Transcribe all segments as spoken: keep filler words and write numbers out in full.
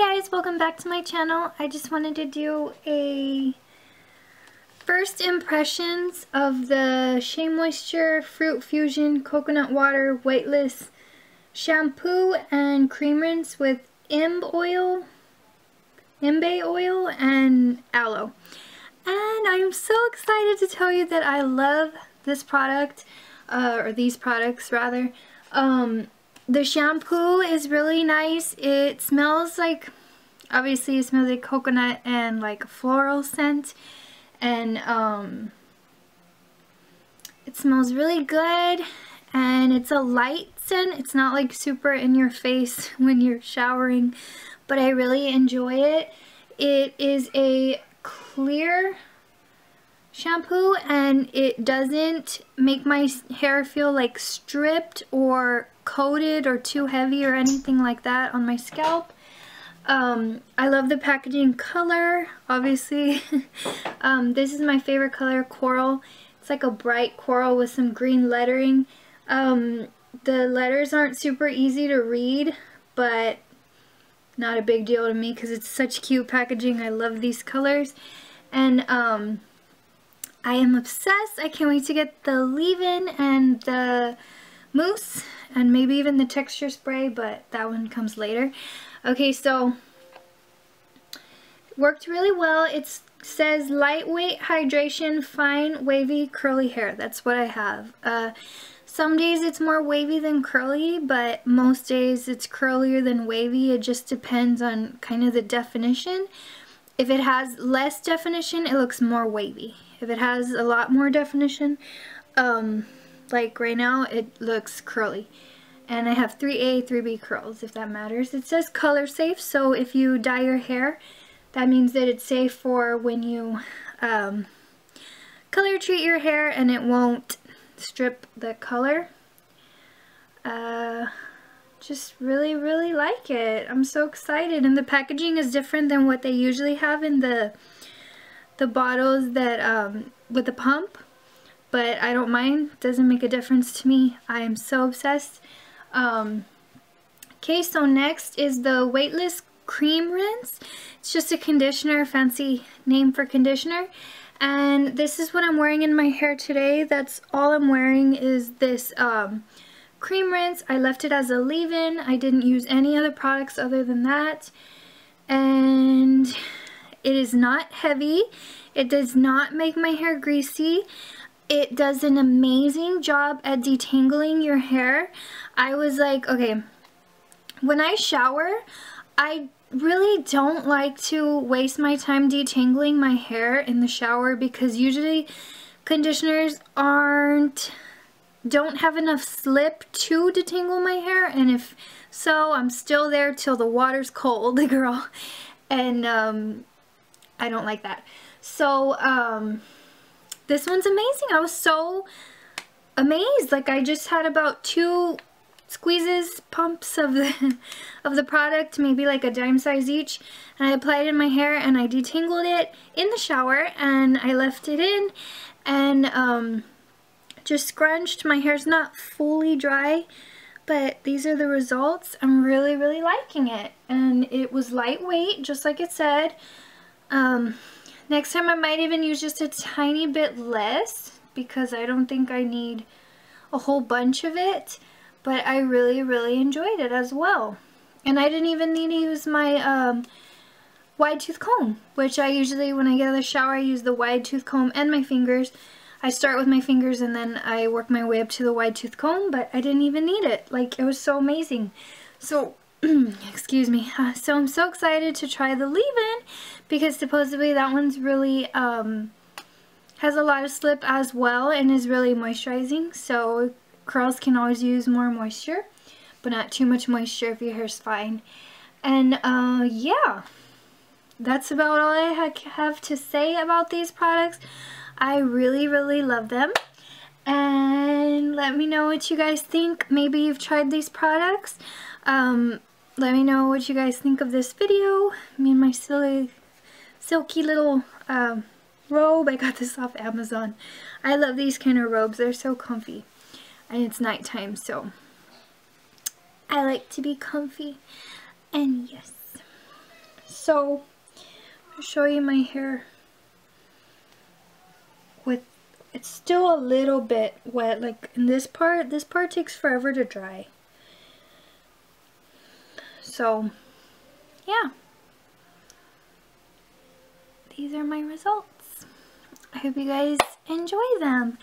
Hey guys, welcome back to my channel. I just wanted to do a first impressions of the Shea Moisture Fruit Fusion Coconut Water Weightless Shampoo and Cream Rinse with imbe oil, imbe oil and aloe. And I'm so excited to tell you that I love this product, uh, or these products rather. Um, The shampoo is really nice. It smells like, obviously it smells like coconut and like a floral scent. And um, it smells really good. And it's a light scent. It's not like super in your face when you're showering. But I really enjoy it. It is a clear shampoo and it doesn't make my hair feel like stripped or coated or too heavy or anything like that on my scalp. Um, I love the packaging color, obviously. um, this is my favorite color, coral. It's like a bright coral with some green lettering. Um, the letters aren't super easy to read, but not a big deal to me because it's such cute packaging. I love these colors. And um, I am obsessed. I can't wait to get the leave-in and the mousse and maybe even the texture spray, but that one comes later. Okay, so worked really well. It says lightweight hydration, fine wavy curly hair. That's what I have. Uh, some days it's more wavy than curly, but most days it's curlier than wavy. It just depends on kind of the definition. If it has less definition, it looks more wavy. If it has a lot more definition, um, like right now, it looks curly. And I have three A, three B curls, if that matters. It says color safe, so if you dye your hair, that means that it's safe for when you um, color treat your hair and it won't strip the color. Uh, just really, really like it. I'm so excited. And the packaging is different than what they usually have in the, the bottles that um, with the pump. But I don't mind. Doesn't make a difference to me. I am so obsessed. Um, okay, so next is the Weightless Cream Rinse. It's just a conditioner, fancy name for conditioner. And this is what I'm wearing in my hair today. That's all I'm wearing is this um, cream rinse. I left it as a leave-in. I didn't use any other products other than that. And it is not heavy. It does not make my hair greasy. It does an amazing job at detangling your hair. I was like, okay, when I shower, I really don't like to waste my time detangling my hair in the shower because usually conditioners aren't, don't have enough slip to detangle my hair. And if so, I'm still there till the water's cold, girl. And um, I don't like that. So, um... this one's amazing. I was so amazed. Like I just had about two squeezes, pumps of the of the product, maybe like a dime size each, and I applied it in my hair and I detangled it in the shower and I left it in and um, just scrunched. My hair's not fully dry, but these are the results. I'm really, really liking it. And it was lightweight, just like it said. Um, Next time I might even use just a tiny bit less because I don't think I need a whole bunch of it, but I really, really enjoyed it as well. And I didn't even need to use my um, wide tooth comb, which I usually, when I get out of the shower, I use the wide tooth comb and my fingers. I start with my fingers and then I work my way up to the wide tooth comb, but I didn't even need it. Like, it was so amazing. So excuse me. Uh, so I'm so excited to try the leave-in because supposedly that one's really um, has a lot of slip as well and is really moisturizing. So curls can always use more moisture, but not too much moisture if your hair's fine. And uh, yeah, that's about all I ha have to say about these products. I really, really love them. And let me know what you guys think. Maybe you've tried these products. Um, Let me know what you guys think of this video. Me and my silly, silky little um, robe. I got this off Amazon. I love these kind of robes. They're so comfy. And it's nighttime, so I like to be comfy. And yes. So I'll show you my hair. With it's still a little bit wet, like in this part. This part takes forever to dry. So yeah, these are my results. I hope you guys enjoy them.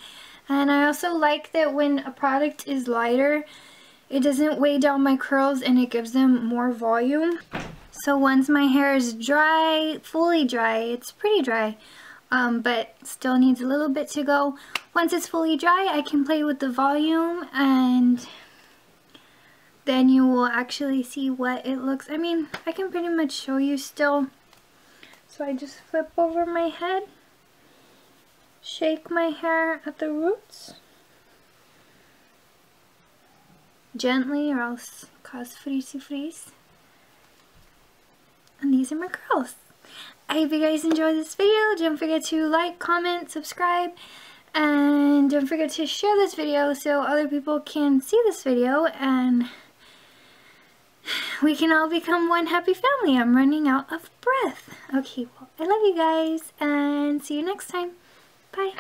And I also like that when a product is lighter, it doesn't weigh down my curls and it gives them more volume. So once my hair is dry, fully dry, it's pretty dry, um, but still needs a little bit to go. Once it's fully dry, I can play with the volume, and then you will actually see what it looks. I mean, I can pretty much show you still. So I just flip over my head, shake my hair at the roots, gently, or else cause frizzy frizz. And these are my curls. I hope you guys enjoyed this video. Don't forget to like, comment, subscribe, and don't forget to share this video so other people can see this video and we can all become one happy family. I'm running out of breath. Okay, well, I love you guys and see you next time. Bye.